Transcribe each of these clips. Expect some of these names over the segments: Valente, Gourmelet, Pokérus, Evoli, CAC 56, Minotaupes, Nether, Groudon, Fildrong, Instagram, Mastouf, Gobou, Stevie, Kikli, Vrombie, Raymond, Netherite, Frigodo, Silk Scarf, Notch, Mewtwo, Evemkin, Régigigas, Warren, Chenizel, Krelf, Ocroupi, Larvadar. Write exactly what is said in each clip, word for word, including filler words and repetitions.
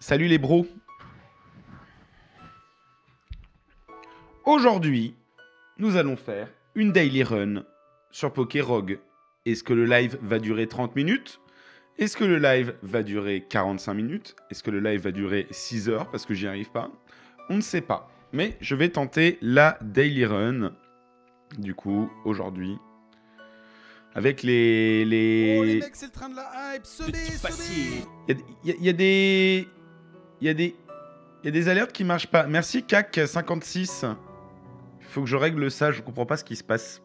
Salut les bros. Aujourd'hui, nous allons faire une daily run sur PokéRogue. Est-ce que le live va durer trente minutes? Est-ce que le live va durer quarante-cinq minutes? Est-ce que le live va durer six heures parce que j'y arrive pas? On ne sait pas. Mais je vais tenter la daily run, du coup, aujourd'hui. Avec les... les... Oh les mecs, c'est le train de la hype. Solé, solé. Il y a des... Il y a des... Il y a des alertes qui marchent pas. Merci C A C cinquante-six. Il faut que je règle ça, je comprends pas ce qui se passe.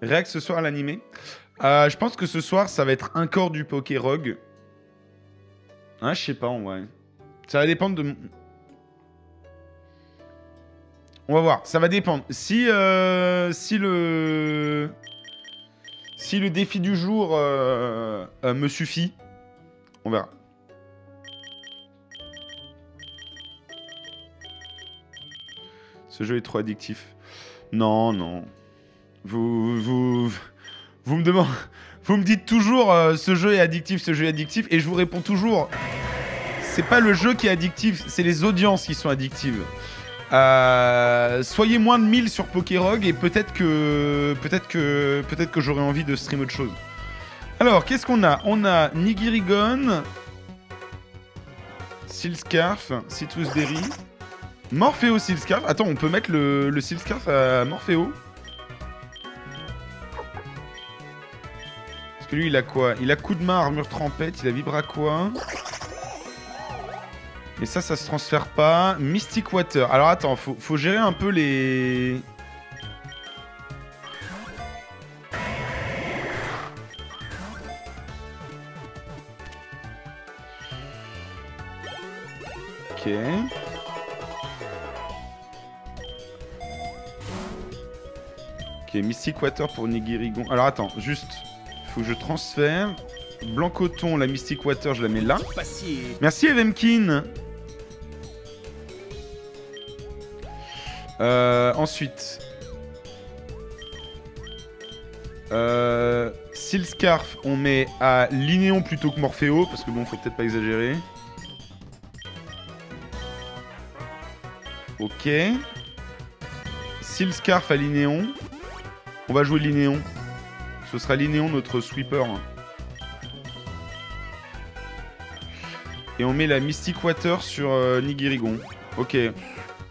Réact ce soir à l'animé. Euh, je pense que ce soir, ça va être un corps du PokéRogue. Hein, je sais pas en vrai. Ça va dépendre de... On va voir, ça va dépendre. Si, euh, si, le... si le défi du jour euh, euh, me suffit, on verra. Ce jeu est trop addictif. Non, non. Vous, vous, vous, me, demandez, vous me dites toujours euh, ce jeu est addictif, ce jeu est addictif, et je vous réponds toujours. C'est pas le jeu qui est addictif, c'est les audiences qui sont addictives. Euh, soyez moins de mille sur PokéRogue et peut-être que peut-être que peut-être que j'aurais envie de stream autre chose. Alors qu'est-ce qu'on a? On a Nigirigon, Silk Scarf, Citrus Berry, Morpheo Silk Scarf. Attends, on peut mettre le, le Silk Scarf à Morpheo? Parce que lui il a quoi? Il a coup de main, armure trempette, il a vibra quoi? Et ça, ça se transfère pas. Mystic Water. Alors attends, faut, faut gérer un peu les... Ok. Ok, Mystic Water pour Nigirigon. Alors attends, juste, faut que je transfère. Blanc-Coton, la Mystic Water, je la mets là. Merci Evemkin. Euh, ensuite, euh, Sealscarf, on met à Linéon plutôt que Morpheo, parce que bon, faut peut-être pas exagérer. Ok. Sealscarf à Linéon. On va jouer Linéon. Ce sera Linéon notre sweeper. Et on met la Mystic Water sur euh, Nigirigon. Ok,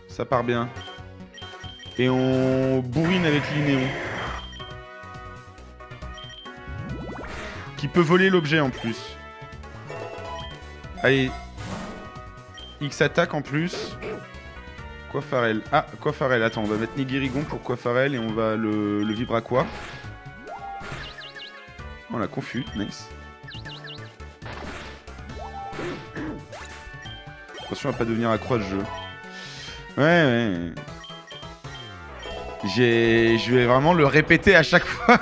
ça part bien. Et on bourrine avec Linéon. Qui peut voler l'objet en plus. Allez. X attaque en plus. Coiffarelle. Ah, Coiffarelle. Attends, on va mettre Nigirigon pour Coiffarelle et on va le, le vibra quoi. On l'a confus, nice. Attention à pas devenir accro de jeu. Ouais, ouais. J'ai... Je vais vraiment le répéter à chaque fois.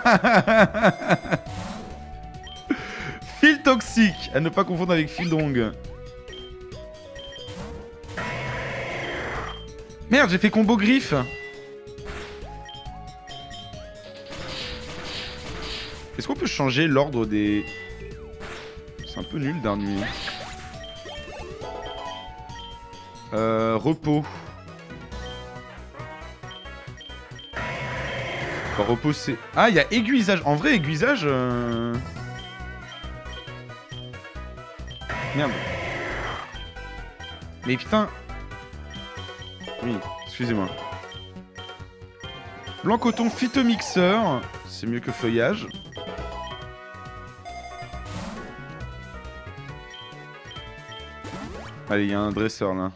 Fil toxique, à ne pas confondre avec Fildrong. Merde, j'ai fait combo griffe. Est-ce qu'on peut changer l'ordre des... C'est un peu nul, dernier. Euh... Repos. Reposer. Ah, il y a aiguisage. En vrai, aiguisage... Euh... Merde. Mais putain... Oui, excusez-moi. Blanc-Coton phytomixeur. C'est mieux que feuillage. Allez, il y a un dresseur, là.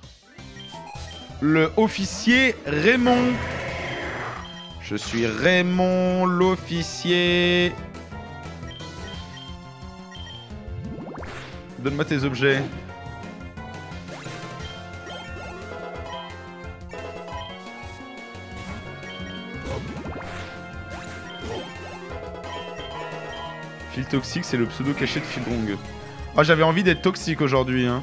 Le officier Raymond. Je suis Raymond, l'officier. Donne-moi tes objets. Fil toxique, c'est le pseudo caché de Fildrong. Oh, j'avais envie d'être toxique aujourd'hui, hein.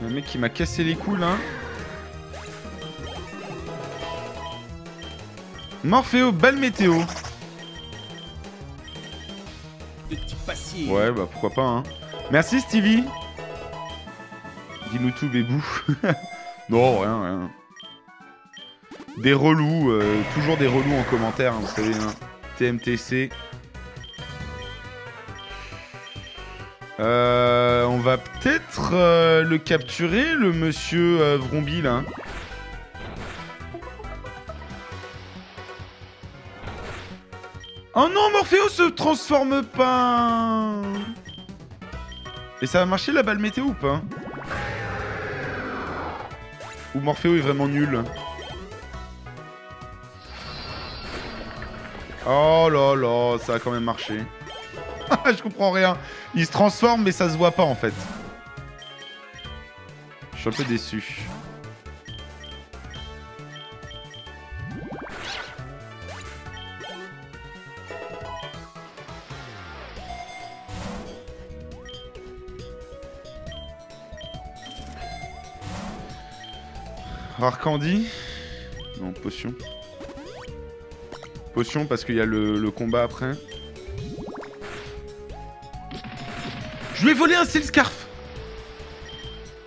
Le mec qui m'a cassé les couilles, là. Morpheo, balle météo. de type passé. Ouais, bah pourquoi pas, hein. Merci Stevie. Dis-nous tout, bébou. Non, rien, rien. Des relous, euh, toujours des relous en commentaire, hein, vous savez, hein. T M T C. Euh, on va peut-être euh, le capturer, le monsieur euh, Vrombie, là. Oh non, Morpheo se transforme pas. Et ça va marcher la balle météo ou pas? Ou Morpheo est vraiment nul? Oh là là, ça a quand même marché. Je comprends rien. Il se transforme mais ça se voit pas en fait. Je suis un peu déçu. Rare Candy. Non, potion. Potion parce qu'il y a le, le combat après. Je lui ai volé un Silk Scarf.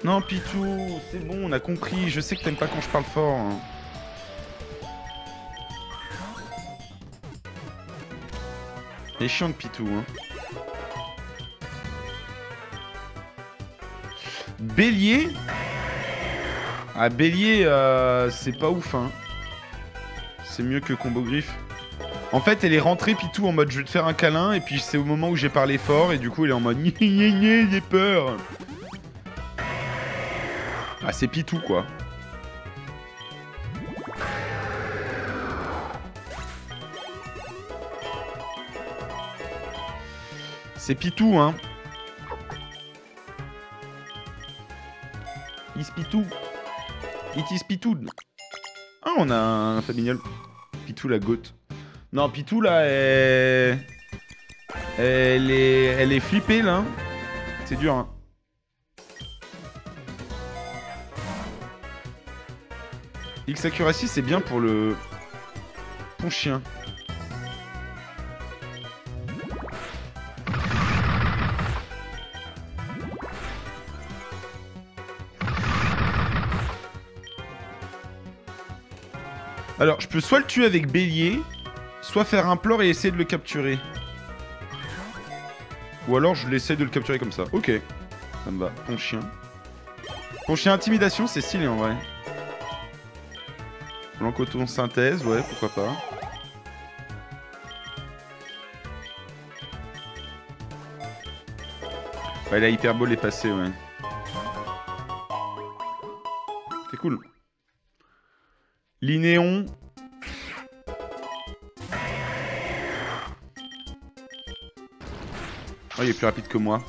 Non, Pitou, c'est bon, on a compris. Je sais que t'aimes pas quand je parle fort. Hein. Il est chiant de Pitou. Hein. Bélier. Ah, Bélier, euh, c'est pas ouf, hein. C'est mieux que Combo Griffe. En fait, elle est rentrée Pitou en mode je vais te faire un câlin, et puis c'est au moment où j'ai parlé fort, et du coup, elle est en mode gné gné gné, j'ai peur. Ah, c'est Pitou, quoi. C'est Pitou, hein. Is Pitou. It is Pitou. Ah, on a un familial. Pitou la gote. Non, Pitou là, elle... Elle est... Elle est flippée là. C'est dur, hein. X-Accuracy, c'est bien pour le... Pon chien. Alors, je peux soit le tuer avec Bélier, soit faire un plore et essayer de le capturer. Ou alors, je l'essaie de le capturer comme ça. Ok. Ça me va. Pon chien. Pon chien intimidation, c'est stylé en vrai. Blanc-Coton synthèse, ouais, pourquoi pas. Ouais, la hyperbole est passée, ouais. C'est cool. Linéon. Oh, il est plus rapide que moi.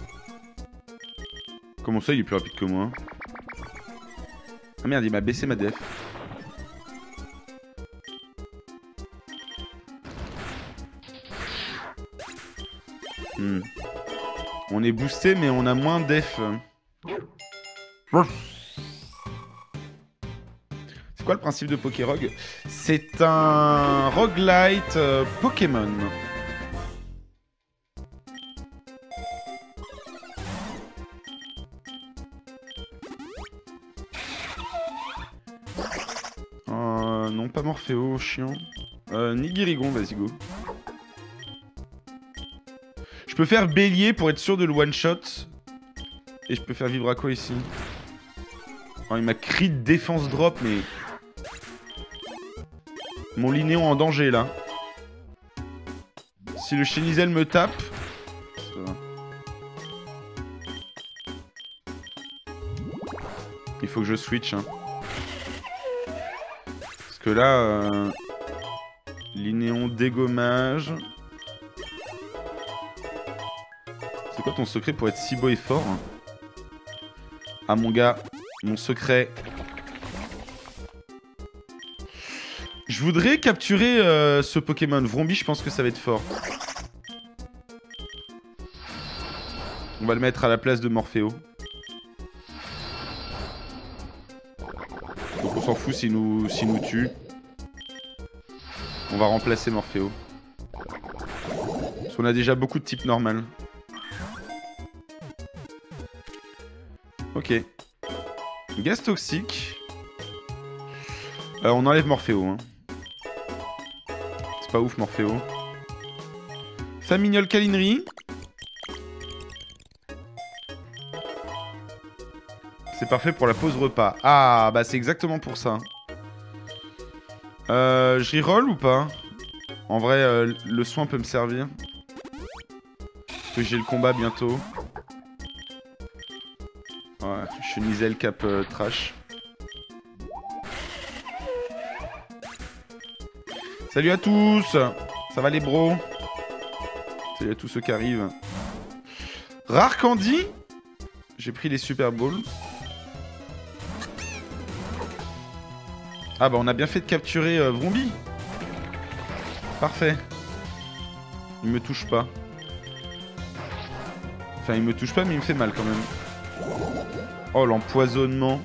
Comment ça, il est plus rapide que moi? Ah merde, il m'a baissé ma def. Hmm. On est boosté, mais on a moins def. C'est quoi le principe de PokéRogue? C'est un roguelite euh, Pokémon. Euh, non, pas Morpheo, chiant. Euh, Nigirigon, vas-y go. Je peux faire Bélier pour être sûr de le one-shot. Et je peux faire Vibraco ici. Oh, il m'a crié de défense drop, mais... Mon Linéon en danger, là. Si le Chenizel me tape... Ça va. Il faut que je switch, hein. Parce que là... Euh... Linéon dégommage... C'est quoi ton secret pour être si beau et fort? Ah, mon gars, mon secret... Je voudrais capturer euh, ce Pokémon. Vrombie, je pense que ça va être fort. On va le mettre à la place de Morpheo. Donc on s'en fout s'il nous, s'il nous tue. On va remplacer Morpheo. Parce qu'on a déjà beaucoup de types normal. Ok. Gaz toxique. Euh, on enlève Morpheo. Hein. C'est pas ouf Morpheo. Famignol Calinerie. C'est parfait pour la pause repas. Ah, bah c'est exactement pour ça. Euh, je reroll ou pas? En vrai, euh, le soin peut me servir. Parce que j'ai le combat bientôt. Ouais, Chenizel cap euh, trash. Salut à tous! Ça va les bros? Salut à tous ceux qui arrivent. Rare Candy? J'ai pris les Super Balls. Ah bah on a bien fait de capturer euh, Vrombie. Parfait. Il me touche pas. Enfin il me touche pas mais il me fait mal quand même. Oh l'empoisonnement.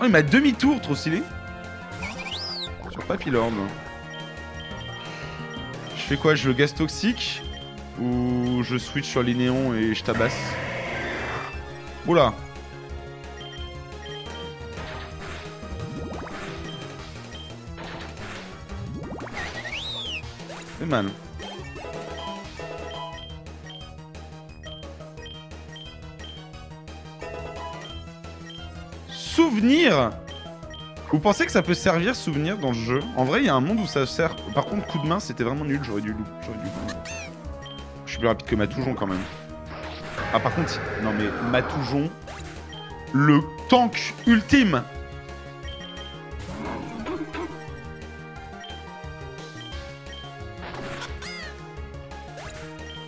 Oh il m'a demi-tour, trop stylé. Sur Papilorbe. Je fais quoi? Je le gaz toxique? Ou je switch sur les néons et je tabasse? Oula. C'est mal. Souvenir. Vous pensez que ça peut servir souvenir dans le jeu? En vrai, il y a un monde où ça sert. Par contre, coup de main, c'était vraiment nul. J'aurais dû louper. Je suis plus rapide que Matoujon quand même. Ah, par contre, non mais Matoujon, le tank ultime.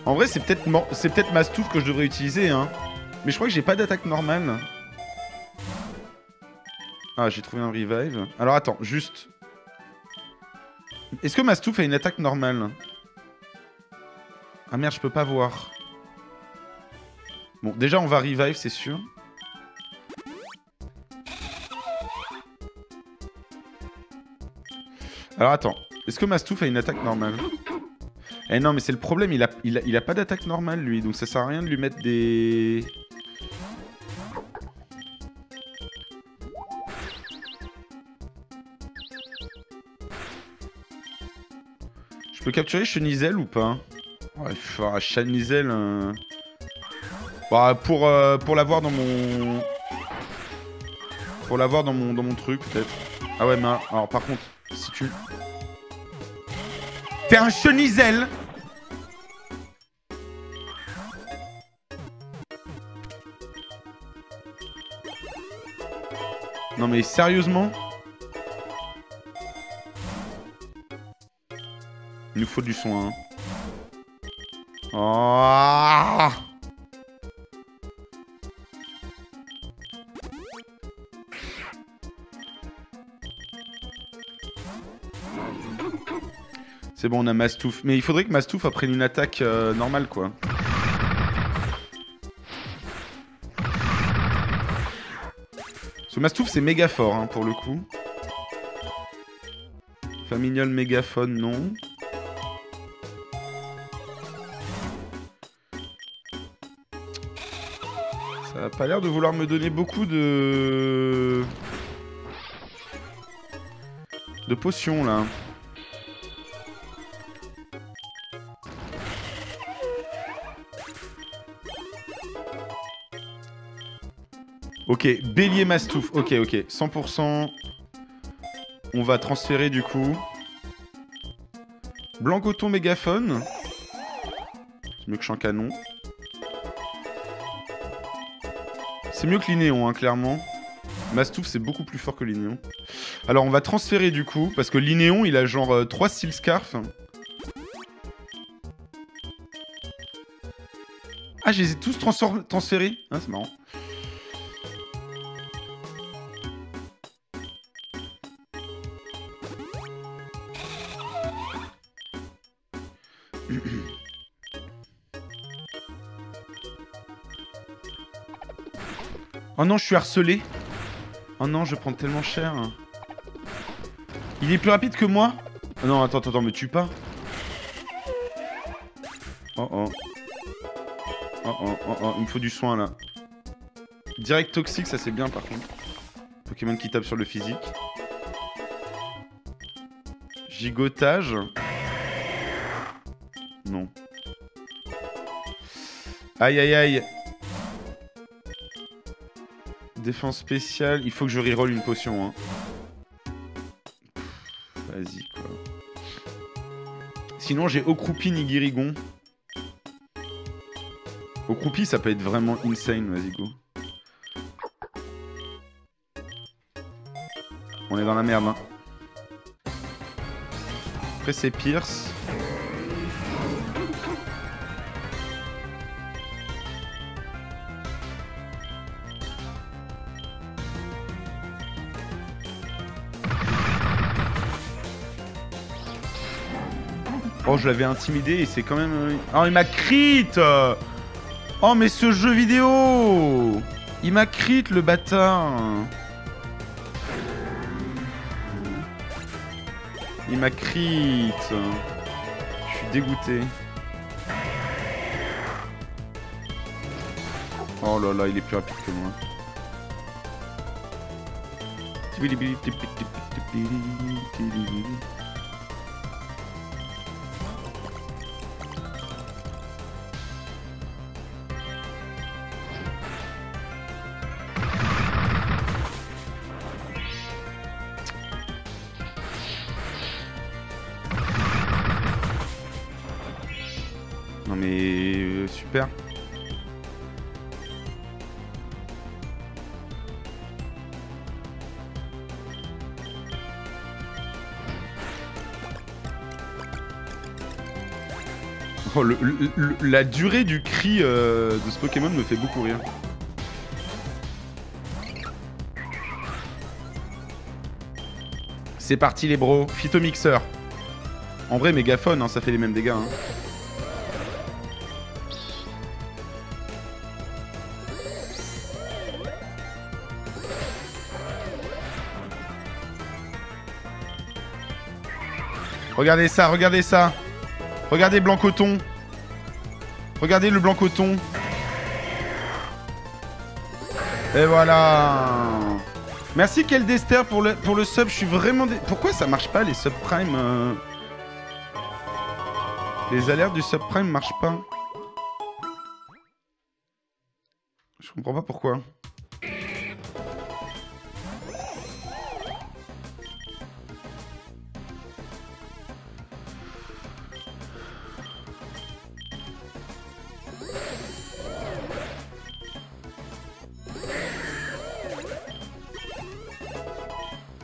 En vrai, c'est peut-être peut Mastouf que je devrais utiliser, hein. Mais je crois que j'ai pas d'attaque normale. Ah, j'ai trouvé un revive. Alors attends, juste. Est-ce que Mastouf a une attaque normale? Ah merde, je peux pas voir. Bon, déjà, on va revive, c'est sûr. Alors attends, est-ce que Mastouf a une attaque normale? Eh non, mais c'est le problème, il a, il a, il a pas d'attaque normale, lui, donc ça sert à rien de lui mettre des... Je peux capturer Chenizel ou pas? Ouais, Chenizel... Euh... Bah, pour, euh, pour l'avoir dans mon... Pour l'avoir dans mon, dans mon truc, peut-être. Ah ouais, mais alors, par contre, si tu... T'es un Chenizel! Non mais sérieusement? Il nous faut du soin. Hein. Oh c'est bon, on a Mastouf. Mais il faudrait que Mastouf apprenne une attaque euh, normale, quoi. Ce Mastouf, c'est méga fort, hein, pour le coup. Famignol mégaphone, non. Ça a pas l'air de vouloir me donner beaucoup de... de potions, là. Ok, Bélier Mastouf, ok, ok, cent pour cent. On va transférer du coup. Blanc-Coton mégaphone. C'est mieux que Champ Canon. C'est mieux que Linéon, hein, clairement. Mastouf, c'est beaucoup plus fort que Linéon. Alors, on va transférer du coup, parce que Linéon, il a genre euh, trois Silk Scarf. Ah, je les ai tous transférés. Ah, c'est marrant. Oh non, je suis harcelé. Oh non, je prends tellement cher. Il est plus rapide que moi. Oh non, attends, attends, attends, me tue pas. Oh oh. Oh oh oh oh, il me faut du soin là. Direct toxique, ça c'est bien par contre. Pokémon qui tape sur le physique. Gigotage. Non. Aïe aïe aïe. Défense spéciale. Il faut que je reroll une potion. Hein. Vas-y quoi. Sinon j'ai Ocroupi Nigirigon. Ocroupi ça peut être vraiment insane. Vas-y go. On est dans la merde. Hein. Après c'est Pierce. Oh, je l'avais intimidé et c'est quand même... Oh, il m'a crit. Oh, mais ce jeu vidéo. Il m'a crit, le bâtard. Il m'a crit. Je suis dégoûté. Oh là là, il est plus rapide que moi. Super. Oh, le, le, la durée du cri euh, de ce Pokémon me fait beaucoup rire. C'est parti les bros, phytomixeur. En vrai mégaphone, hein, ça fait les mêmes dégâts. Hein. Regardez ça, regardez ça. Regardez Blanc-Coton. Regardez le Blanc-Coton. Et voilà. Merci Keldester pour le, pour le sub. Je suis vraiment... Dé... Pourquoi ça marche pas les subprimes euh... Les alertes du subprime marchent pas. Je comprends pas pourquoi.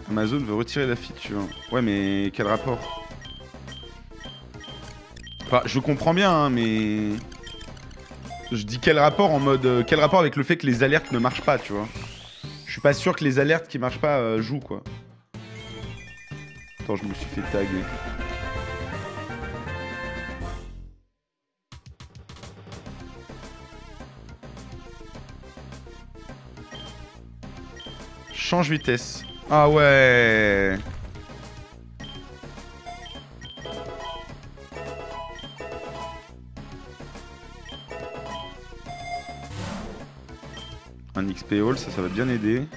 Amazon veut retirer la feature. Ouais, mais quel rapport? Enfin, je comprends bien, hein, mais... Je dis quel rapport en mode... Euh, quel rapport avec le fait que les alertes ne marchent pas, tu vois? Je suis pas sûr que les alertes qui marchent pas euh, jouent, quoi. Attends, je me suis fait taguer. Change vitesse. Ah ouais. Un X P haul, ça, ça va bien aider.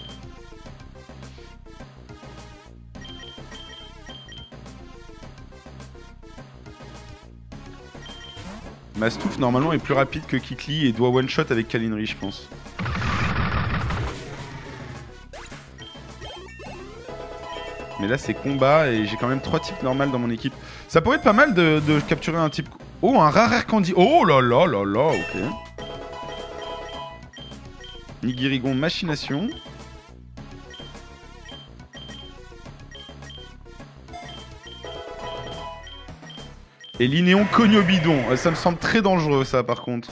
Mastouf, normalement, est plus rapide que Kikli et doit one-shot avec Kalinri, je pense. Mais là c'est combat et j'ai quand même trois types normales dans mon équipe. Ça pourrait être pas mal de, de capturer un type... Oh, un rare air candy. Oh là là là là, ok. Nigirigon, machination. Et Linéon, Cognobidon. Ça me semble très dangereux ça par contre.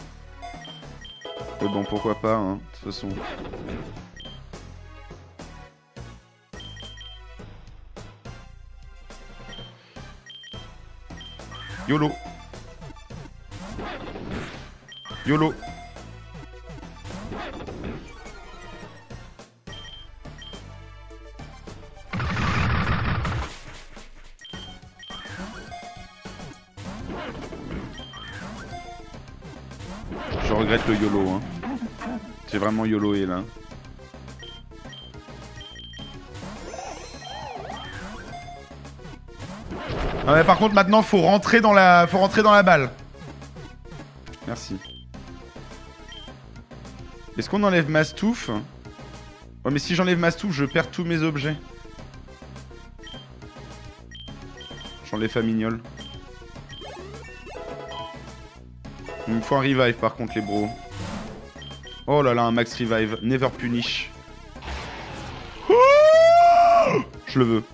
Mais bon, pourquoi pas, hein, de toute façon... YOLO. YOLO. Je regrette le YOLO, hein. C'est vraiment YOLOé là. Ah mais par contre maintenant faut rentrer dans la. Faut rentrer dans la balle. Merci. Est-ce qu'on enlève Mastouf? Ouais mais si j'enlève Mastouf je perds tous mes objets. J'enlève Famignol. Il me faut un revive par contre les bros. Oh là là, un max revive, never punish. Oh, je le veux.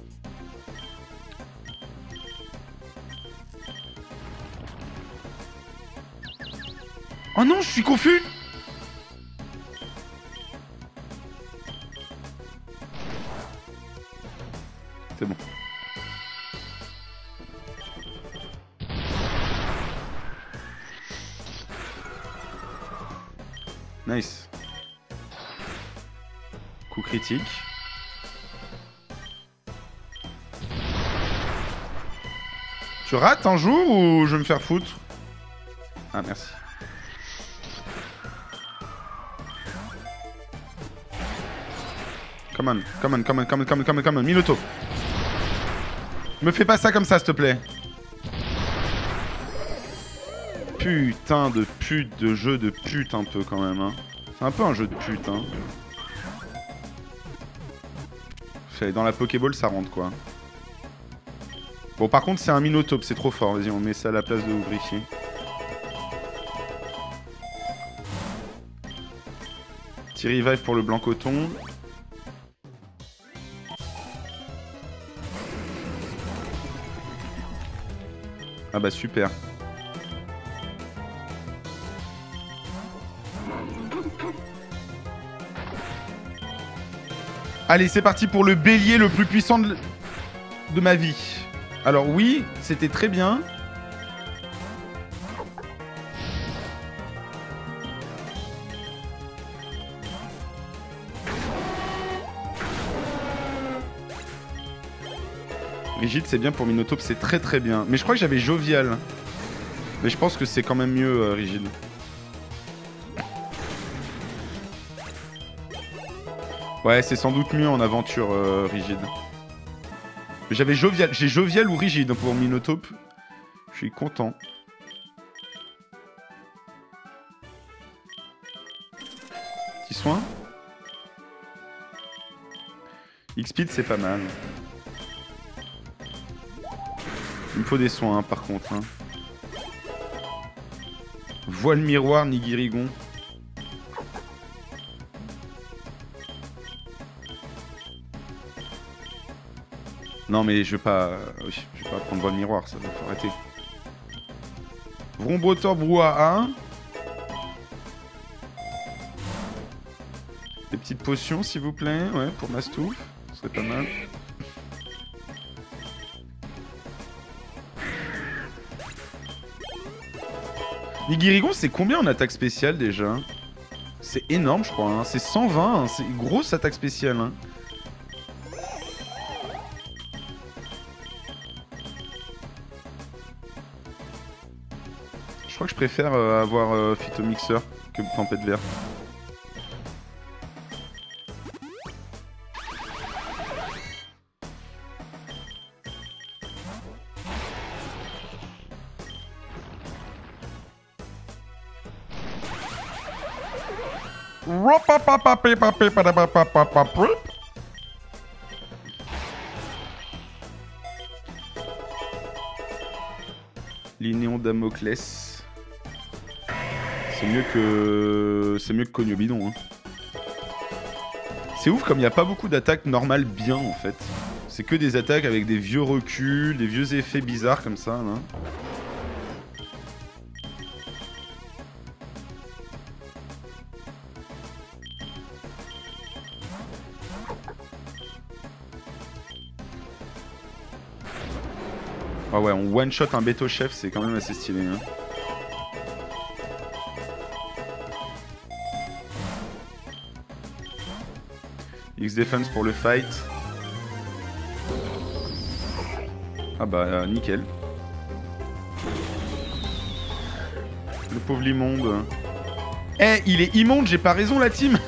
Oh non, je suis confus. C'est bon. Nice. Coup critique. Tu rates un jour ou je vais me faire foutre? Ah merci. Come on, come on, come on, come on, come on, come on, come on, Minotaupes. Me fais pas ça comme ça s'il te plaît. Putain de pute, de jeu de pute un peu quand même. Hein. C'est un peu un jeu de pute. Hein. Dans la Pokéball ça rentre quoi. Bon par contre c'est un Minotaupes, c'est trop fort. Vas-y on met ça à la place de Griffier. Petit revive pour le Blanc-Coton. Ah bah super. Allez, c'est parti pour le bélier le plus puissant de, de ma vie. Alors oui, c'était très bien. Rigide, c'est bien pour Minotaupes, c'est très très bien. Mais je crois que j'avais jovial. Mais je pense que c'est quand même mieux, euh, rigide. Ouais, c'est sans doute mieux en aventure euh, rigide. J'avais jovial, j'ai jovial ou rigide pour Minotaupes. Je suis content. Petit soin. X-Speed, c'est pas mal. Il me faut des soins hein, par contre. Hein. Voile miroir, Nigirigon. Non mais je vais pas, oui, je vais pas prendre le miroir, ça faut arrêter. Vrombotor brouhaha. Des petites potions s'il vous plaît, ouais, pour Mastouf, ce serait pas mal. Nigirigon c'est combien en attaque spéciale déjà? C'est énorme je crois, hein. C'est cent vingt, hein. C'est une grosse attaque spéciale. Hein. Je crois que je préfère euh, avoir euh, Phytomixeur que Tempête Verte. Linéon Damoclès. C'est mieux que... C'est mieux que Cognobidon. Hein. C'est ouf comme il n'y a pas beaucoup d'attaques normales bien en fait. C'est que des attaques avec des vieux reculs, des vieux effets bizarres comme ça. Là. Ah ouais, on one-shot un béto chef, c'est quand même assez stylé. Hein. X-Defense pour le fight. Ah bah euh, nickel. Le pauvre immonde. Eh, il est immonde, j'ai pas raison la team.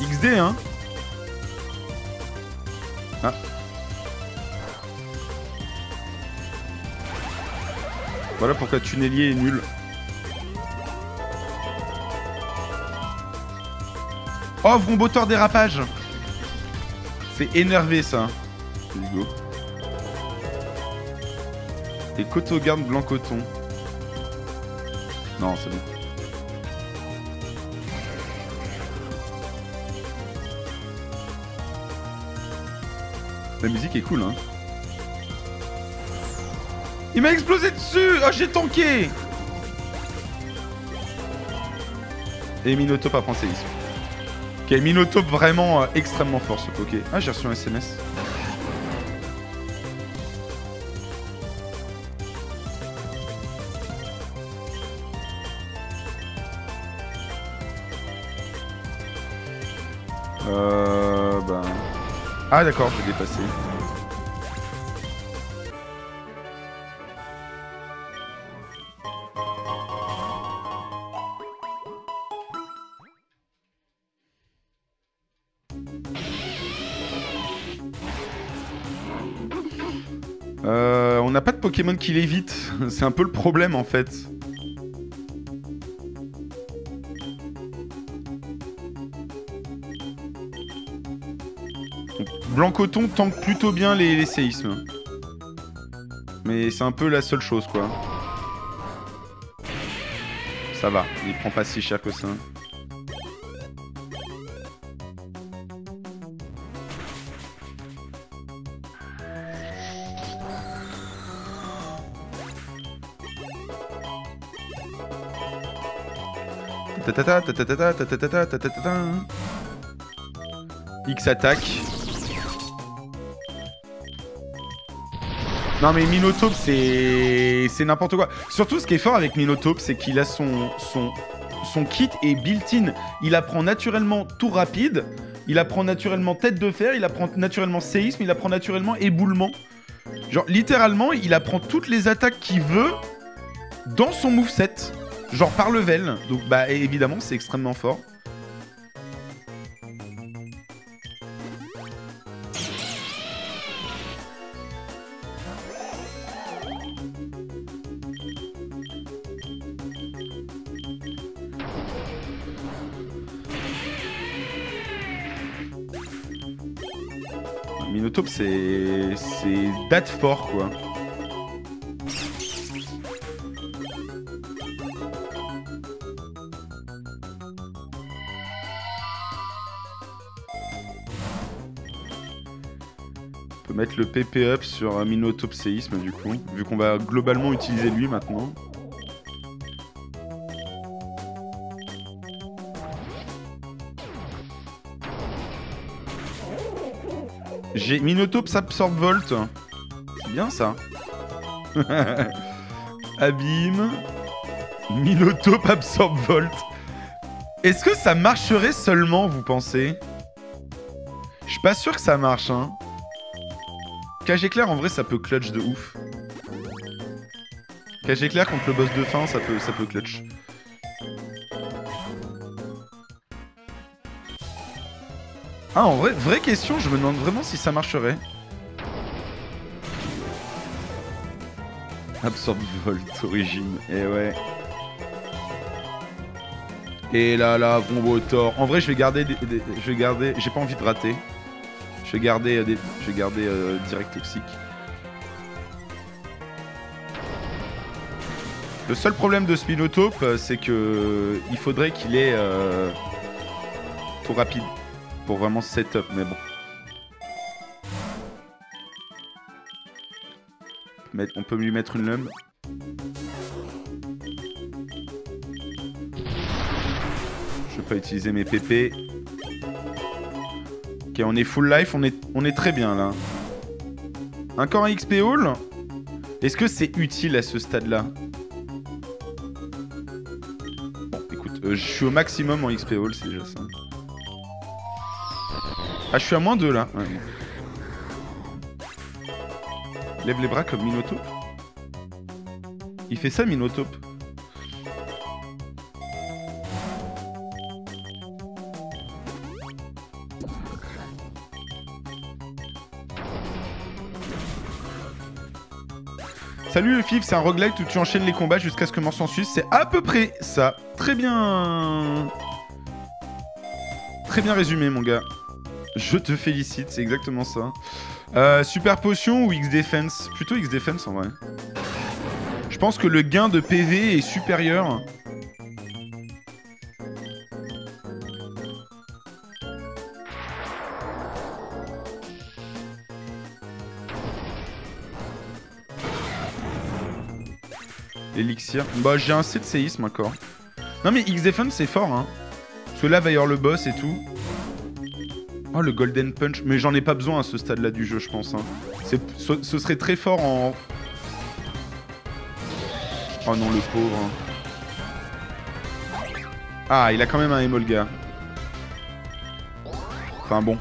X D, hein. Ah. Voilà pourquoi Tunnelier est nul. Oh, Vrombotor dérapage. C'est énervé ça. Let's go. Et Cotogarde Blanc-Coton. Non, c'est bon. La musique est cool, hein. Il m'a explosé dessus. Oh, j'ai tanké. Et Minotaupes a pensé ici. Ok, Minotaupes vraiment euh, extrêmement fort ce Poké. Ah, j'ai reçu un S M S. Euh... Ben... Ah d'accord, je l'ai dépassé. Euh, on n'a pas de Pokémon qui l'évite, c'est un peu le problème en fait. Blanc-Coton tank plutôt bien les, les séismes. Mais c'est un peu la seule chose quoi. Ça va, il prend pas si cher que ça. Tata tata tata tata tata tata. X attaque. Non mais Minotaupes c'est c'est n'importe quoi. Surtout ce qui est fort avec Minotaupes c'est qu'il a son son son kit est built-in. Il apprend naturellement tout rapide. Il apprend naturellement tête de fer. Il apprend naturellement séisme. Il apprend naturellement éboulement. Genre littéralement il apprend toutes les attaques qu'il veut dans son moveset. Genre par level, donc bah évidemment c'est extrêmement fort. Minotaupes c'est... c'est date fort quoi. Mettre le P P up sur Minotaupes séisme du coup, vu qu'on va globalement utiliser lui maintenant. J'ai Minotaupes absorbe Volt. C'est bien ça. Abîme. Minotaupes absorbe Volt. Est-ce que ça marcherait seulement, vous pensez? Je suis pas sûr que ça marche, hein. Cage éclair en vrai ça peut clutch de ouf. Cage éclair contre le boss de fin ça peut ça peut clutch. Ah en vrai, vraie question, je me demande vraiment si ça marcherait. Absorbe Volt origine, et ouais. Et là là, Vrombotor. En vrai je vais garder des, des, je vais garder. J'ai pas envie de rater. Je vais garder, euh, des... je vais garder euh, direct toxique. Le seul problème de ce Minotaupes, euh, c'est que il faudrait qu'il ait euh... trop rapide pour vraiment se setup, mais bon. On peut lui mettre une lumbe. Je vais pas utiliser mes P P. Ok, on est full life, on est, on est très bien là. Encore un X P haul. Est-ce que c'est utile à ce stade-là? Bon, écoute, euh, je suis au maximum en X P haul, c'est déjà ça. Ah, je suis à moins deux là. Ouais, bon. Lève les bras comme Minotaupe. Il fait ça, Minotaupe. Salut le Fif, c'est un roguelike où tu enchaînes les combats jusqu'à ce que mort s'en suive. C'est à peu près ça. Très bien. Très bien résumé, mon gars. Je te félicite, c'est exactement ça. Euh, super potion ou X-Defense? Plutôt X-Defense en vrai. Je pense que le gain de P V est supérieur. Élixir. Bah j'ai un C de séisme encore. Non mais X-Defense c'est fort hein. Parce que là va y avoir le boss et tout. Oh le Golden Punch. Mais j'en ai pas besoin à ce stade là du jeu je pense hein. Ce, ce serait très fort en... Oh non le pauvre. Ah il a quand même un Emolga. Enfin bon.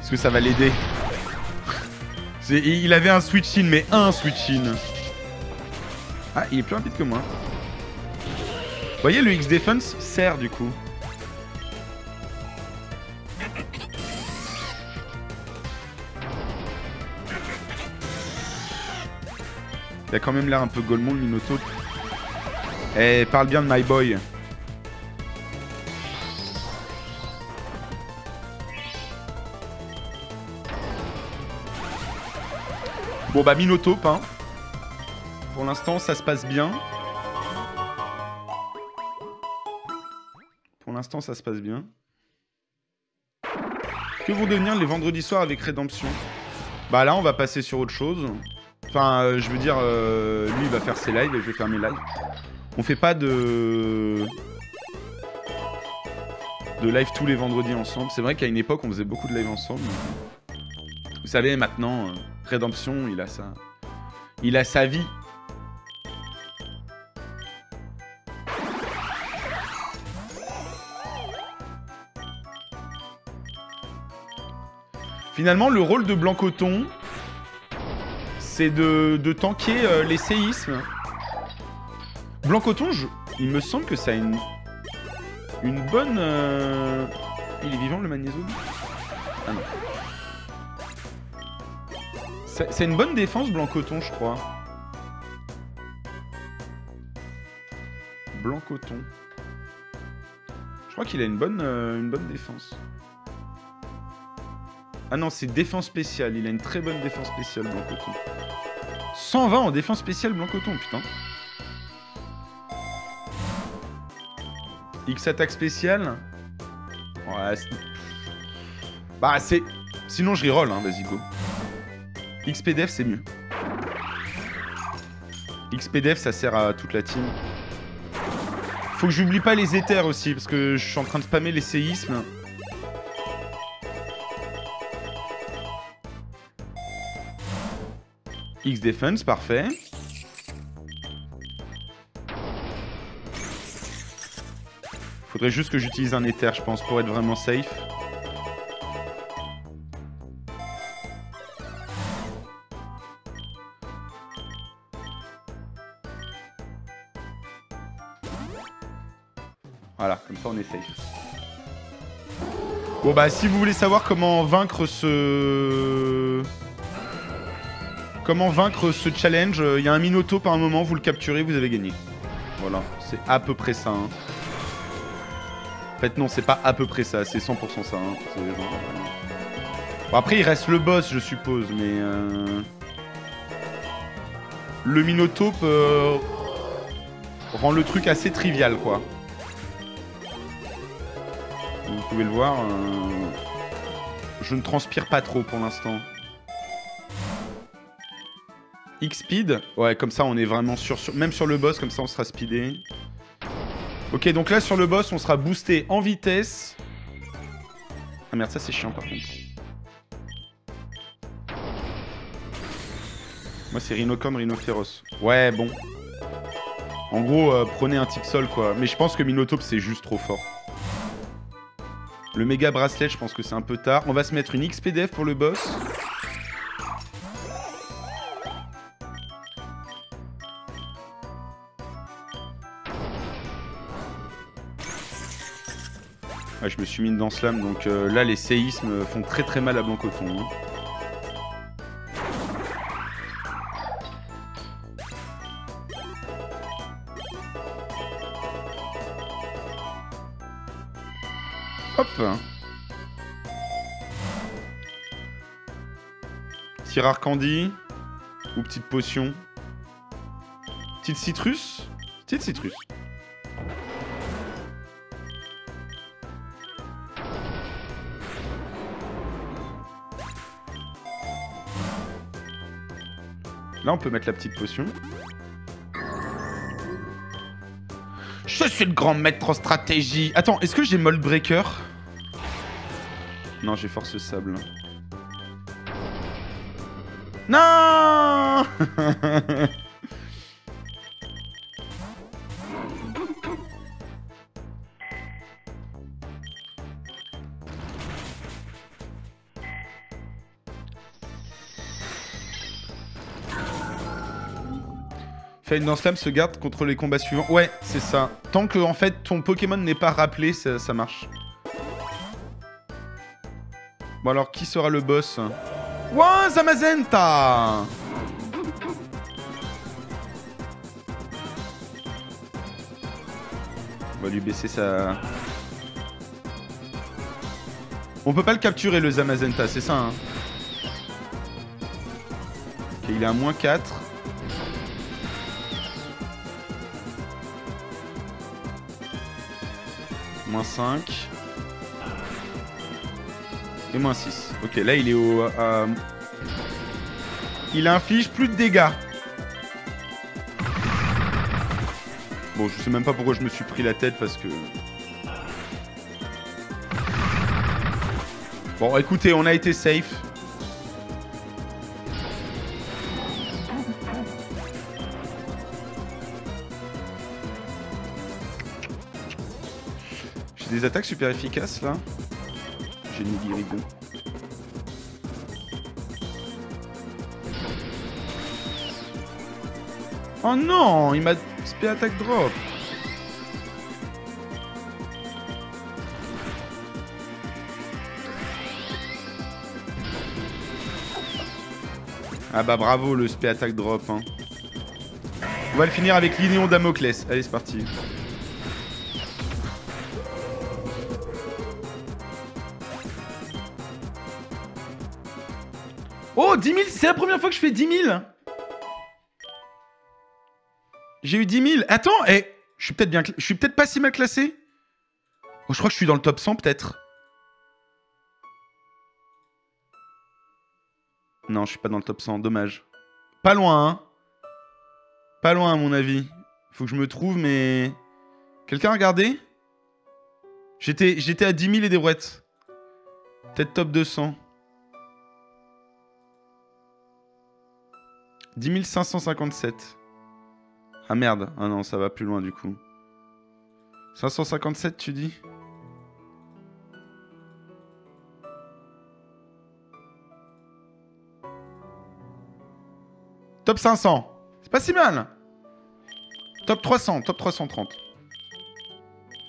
Est-ce que ça va l'aider? Il avait un Switch In mais un Switch In. Ah, il est plus rapide que moi. Vous voyez, le X-Defense sert du coup. Il a quand même l'air un peu Golemon, le Minotaur. Eh, parle bien de My Boy. Bon, bah, Minotaupe, hein. Pour l'instant, ça se passe bien. Pour l'instant, ça se passe bien. Que vont devenir les vendredis soirs avec Rédemption? Bah là, on va passer sur autre chose. Enfin, euh, je veux dire, euh, lui, il va faire ses lives et je vais faire mes lives. On fait pas de... de live tous les vendredis ensemble. C'est vrai qu'à une époque, on faisait beaucoup de live ensemble. Mais... vous savez, maintenant, euh, Rédemption, il a sa... il a sa vie. Finalement, le rôle de Blanc-Coton, c'est de, de tanker euh, les séismes. Blanc-Coton, je... il me semble que ça a une, une bonne... Euh... Il est vivant, le magnésium? Ah non. C'est une bonne défense, Blanc-Coton, je crois. Blanc-Coton. Je crois qu'il a une bonne, euh, une bonne défense. Ah non, c'est défense spéciale. Il a une très bonne défense spéciale, Blanc-Coton. cent vingt en défense spéciale, Blanc-Coton, putain. X attaque spéciale. Ouais, bah, c'est... sinon, je reroll, hein, vas-y, go. X P D F, c'est mieux. X P D F, ça sert à toute la team. Faut que j'oublie pas les éthers aussi, parce que je suis en train de spammer les séismes. X-Defense, parfait. Faudrait juste que j'utilise un éther, je pense, pour être vraiment safe. Voilà, comme ça on est safe. Bon bah, si vous voulez savoir comment vaincre ce... comment vaincre ce challenge, il y a un Minotaur par un moment, vous le capturez, vous avez gagné. Voilà, c'est à peu près ça. Hein. En fait, non, c'est pas à peu près ça, c'est cent pour cent ça. Hein. Bon, après, il reste le boss, je suppose, mais... Euh... le Minotaur euh... rend le truc assez trivial, quoi. Vous pouvez le voir, euh... je ne transpire pas trop pour l'instant. X-Speed, ouais, comme ça on est vraiment sûr, sur... même sur le boss, comme ça on sera speedé. Ok, donc là sur le boss on sera boosté en vitesse. Ah merde, ça c'est chiant par contre. Moi c'est Rhinocom, Rhinophéros. Ouais, bon. En gros, euh, prenez un type sol quoi. Mais je pense que Minotaur c'est juste trop fort. Le méga bracelet, je pense que c'est un peu tard. On va se mettre une X P D F pour le boss. Ouais, je me suis mis une danse lame, donc euh, là les séismes font très très mal à Blanc-Coton. Hein. Hop. Petit rare candy. Ou petite potion. Petite citrus. Petite citrus. Là on peut mettre la petite potion. Je suis le grand maître en stratégie. Attends, est-ce que j'ai Mold Breaker? Non, j'ai Force Sable. Non. Une danse lame se garde contre les combats suivants. Ouais, c'est ça. Tant que en fait ton Pokémon n'est pas rappelé, ça, ça marche. Bon alors, qui sera le boss? Ouah, Zamazenta! On va lui baisser sa... On peut pas le capturer le Zamazenta, c'est ça hein. Ok, il est à moins quatre. moins cinq. Et moins six. Ok, là il est au... Euh, il inflige plus de dégâts. Bon, je sais même pas pourquoi je me suis pris la tête parce que... Bon, écoutez, on a été safe. Des attaques super efficaces là. J'ai Nigirigon. Oh non, il m'a spé attaque drop. Ah bah bravo le spé attaque drop. Hein. On va le finir avec Linéon Damoclès. Allez, c'est parti. Oh, dix mille, c'est la première fois que je fais dix mille. J'ai eu dix mille. Attends, eh, je suis peut-être bien, je suis peut-être pas si mal classé. Oh, je crois que je suis dans le top cent, peut-être. Non, je suis pas dans le top cent, dommage. Pas loin, hein. Pas loin, à mon avis. Faut que je me trouve, mais... Quelqu'un a regardé? J'étais j'étais à dix mille et des brouettes. Peut-être top deux cents. dix mille cinq cent cinquante-sept. Ah merde. Ah non, ça va plus loin du coup. cinq cent cinquante-sept, tu dis? Top cinq cents. C'est pas si mal. Top trois cents, top trois cent trente.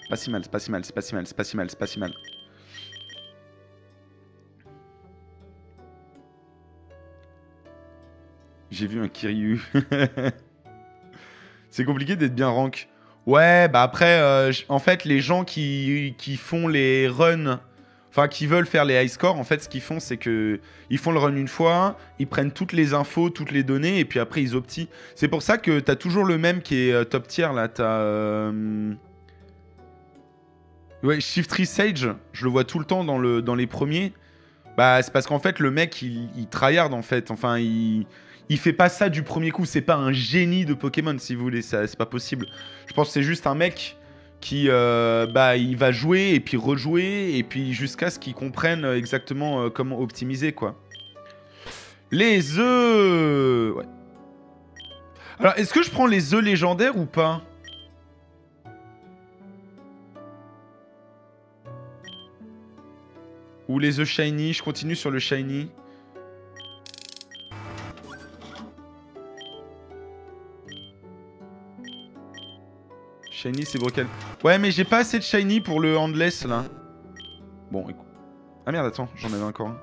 Pas si mal, c'est pas si mal, c'est pas si mal, c'est pas si mal, c'est pas si mal. J'ai vu un Kiryu. C'est compliqué d'être bien rank. Ouais, bah après, euh, en fait, les gens qui, qui font les runs, enfin, qui veulent faire les high scores, en fait, ce qu'ils font, c'est que ils font le run une fois, ils prennent toutes les infos, toutes les données, et puis après, ils optient. C'est pour ça que t'as toujours le même qui est euh, top tier, là. T'as... Euh... Ouais, Shift three Sage, je le vois tout le temps dans, le, dans les premiers. Bah, c'est parce qu'en fait, le mec, il, il tryhard, en fait. Enfin, il... Il fait pas ça du premier coup, c'est pas un génie de Pokémon si vous voulez, c'est pas possible. Je pense que c'est juste un mec qui euh, bah, il va jouer et puis rejouer et puis jusqu'à ce qu'il comprenne exactement euh, comment optimiser quoi. Les œufs. Ouais. Alors est-ce que je prends les œufs légendaires ou pas? Ou les œufs shiny. Je continue sur le shiny. Shiny, c'est Brocal. Ouais, mais j'ai pas assez de shiny pour le handless, là. Bon, écoute. Ah merde, attends, j'en avais encore un.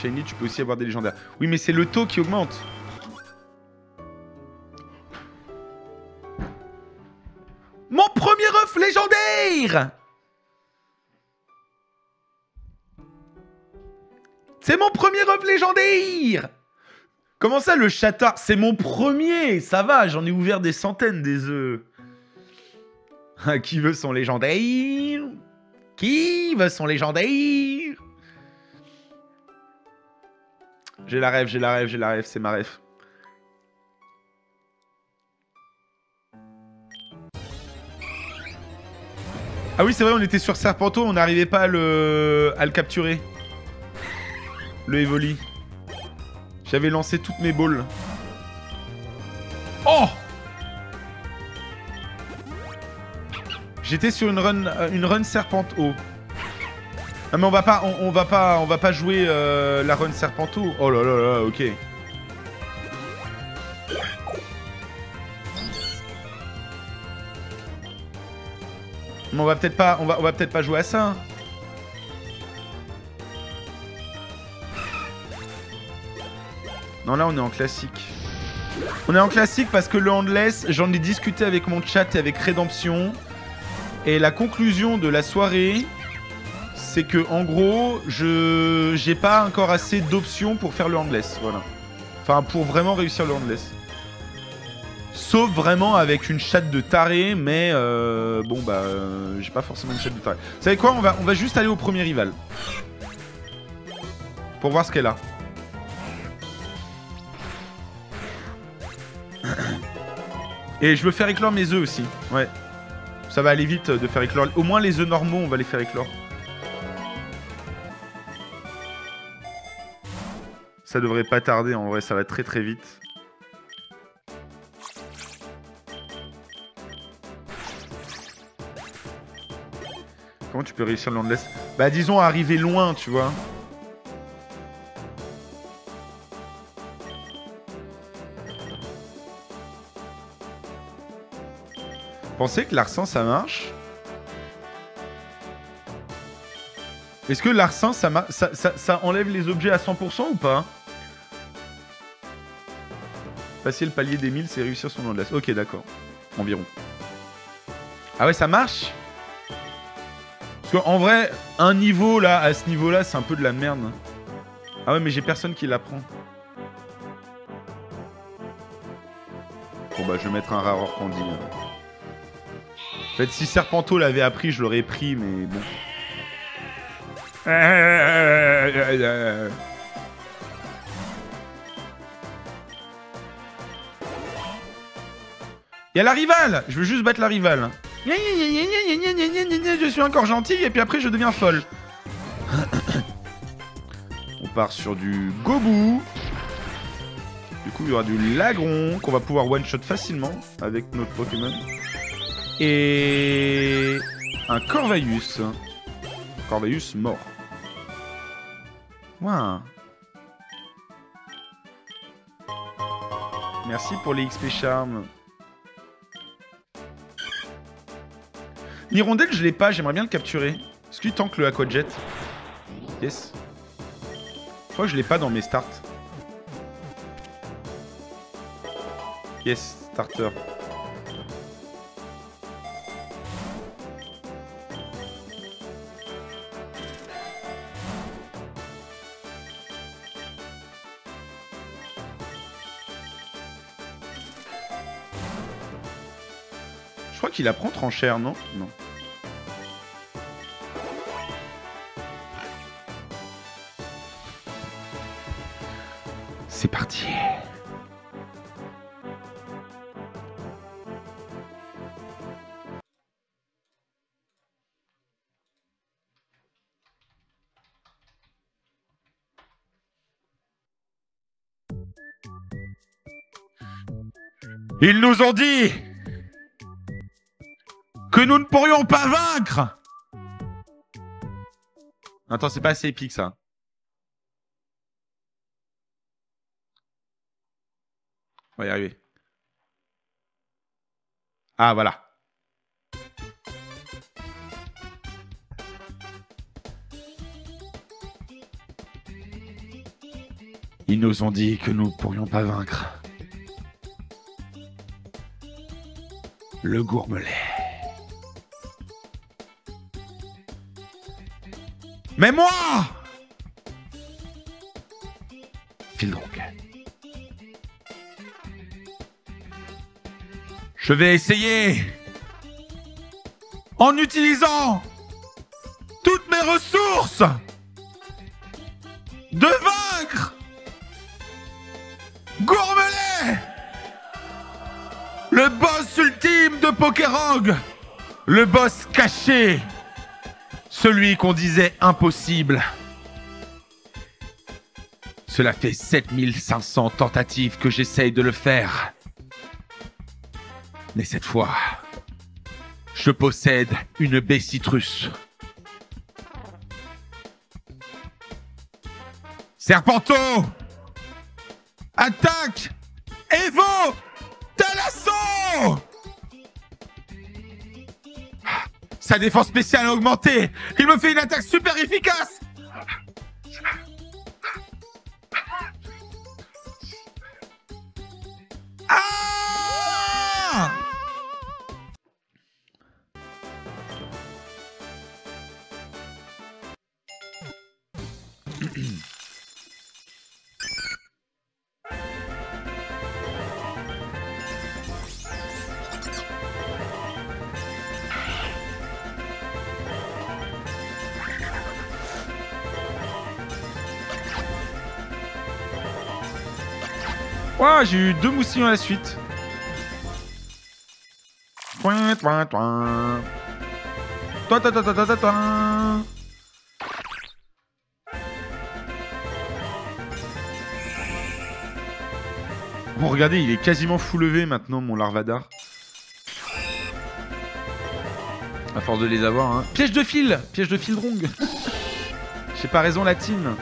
Shiny, tu peux aussi avoir des légendaires. Oui, mais c'est le taux qui augmente. Mon premier œuf légendaire! C'est mon premier œuf légendaire! Comment ça, le chatard? C'est mon premier! Ça va, j'en ai ouvert des centaines des œufs. Qui veut son légendaire? Qui veut son légendaire? J'ai la rêve, j'ai la rêve, j'ai la rêve, c'est ma rêve. Ah oui, c'est vrai, on était sur Serpento, on n'arrivait pas à le... à le capturer. Le Evoli. J'avais lancé toutes mes balles. Oh! J'étais sur une run, une run Serpento. Non mais on va pas, on, on va pas, on va pas jouer euh, la run Serpento. Oh là là là, ok. Mais on va peut-être pas, on va, on va peut-être pas jouer à ça. Non, là, on est en classique. On est en classique parce que le handless, j'en ai discuté avec mon chat et avec Rédemption. Et la conclusion de la soirée, c'est que, en gros, je j'ai pas encore assez d'options pour faire le handless. Voilà. Enfin, pour vraiment réussir le handless. Sauf vraiment avec une chatte de taré, mais euh, bon, bah, euh, j'ai pas forcément une chatte de taré. Vous savez quoi, on va, on va juste aller au premier rival. Pour voir ce qu'elle a. Et je veux faire éclore mes œufs aussi, ouais. Ça va aller vite de faire éclore. Au moins les œufs normaux, on va les faire éclore. Ça devrait pas tarder, en vrai, ça va très très vite. Comment tu peux réussir le handless? Bah disons arriver loin, tu vois. Pensez que l'arsen ça marche? Est-ce que l'arsen ça, ça, ça, ça enlève les objets à cent pour cent ou pas? Passer le palier des mille, c'est réussir son handless. Ok, d'accord. Environ. Ah ouais, ça marche? Parce qu'en vrai, un niveau là, à ce niveau là, c'est un peu de la merde. Ah ouais, mais j'ai personne qui l'apprend. Bon bah, je vais mettre un rare orcandie. En fait, si Serpento l'avait appris, je l'aurais pris, mais bon. Y'a la rivale! Je veux juste battre la rivale. Je suis encore gentil et puis après je deviens folle. On part sur du Gobou. Du coup, il y aura du Lagron qu'on va pouvoir one-shot facilement avec notre Pokémon. Et un Corvaeus. Corvaeus mort. Wow. Merci pour les X P charme. L'hirondelle, je l'ai pas, j'aimerais bien le capturer. Est-ce qu'il tank le Aqua Jet? Yes. Je crois que je l'ai pas dans mes starts. Yes, starter. Il apprend tranchère, non? Non. C'est parti. Ils nous ont dit que nous ne pourrions pas vaincre. Attends, c'est pas assez épique ça. On va y arriver. Ah voilà. Ils nous ont dit que nous ne pourrions pas vaincre. Le Gourmelet. Mais moi! Fildrong. Je vais essayer, en utilisant toutes mes ressources, de vaincre Gourmelet, le boss ultime de PokéRogue, le boss caché, celui qu'on disait impossible. Cela fait sept mille cinq cents tentatives que j'essaye de le faire. Mais cette fois, je possède une baie citrus. Serpento! Attaque! Evo! Talasso! Sa défense spéciale a augmenté! Il me fait une attaque super efficace! Ouah, j'ai eu deux moustillons à la suite. Toi, toi, toi. Toi, toi, toi, toi, toi, toi. Bon, regardez, il est quasiment full levé maintenant, mon Larvadar. À force de les avoir, hein. Piège de fil! Piège de Fildrong. J'ai pas raison, la team.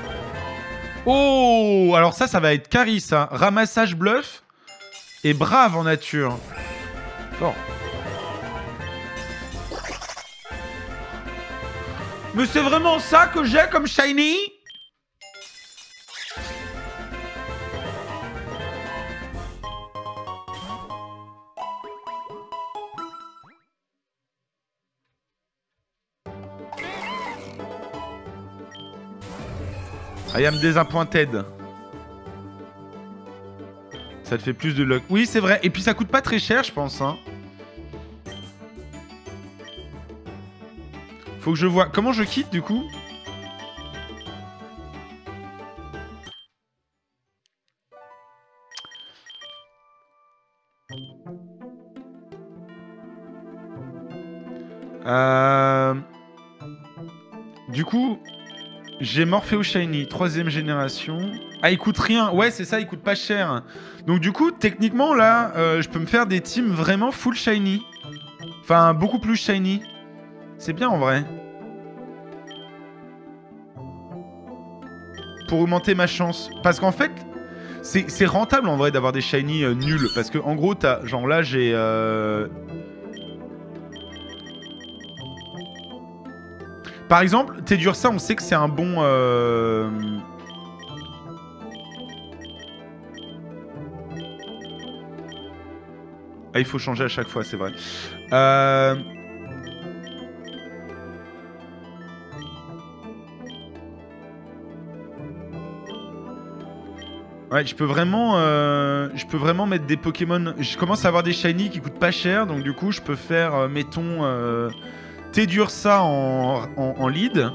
Oh! Alors ça, ça va être carry, ça. Ramassage bluff et brave en nature. Fort. Mais c'est vraiment ça que j'ai comme shiny? I am disappointed. Ça te fait plus de luck. Oui, c'est vrai. Et puis ça coûte pas très cher, je pense. Hein. Faut que je vois. Comment je quitte, du coup? Euh... Du coup... J'ai Morpheo shiny, troisième génération. Ah, il coûte rien. Ouais, c'est ça, il coûte pas cher. Donc du coup, techniquement, là, euh, je peux me faire des teams vraiment full shiny. Enfin, beaucoup plus shiny. C'est bien, en vrai. Pour augmenter ma chance. Parce qu'en fait, c'est rentable, en vrai, d'avoir des shiny euh, nuls. Parce que, en gros, t'as... Genre là, j'ai... Euh... Par exemple, Teddiursa, on sait que c'est un bon... Euh... Ah, il faut changer à chaque fois, c'est vrai. Euh... Ouais, je peux vraiment... Euh... Je peux vraiment mettre des Pokémon... Je commence à avoir des shiny qui coûtent pas cher, donc du coup, je peux faire, euh, mettons... Euh... Teddiursa en, en, en lead.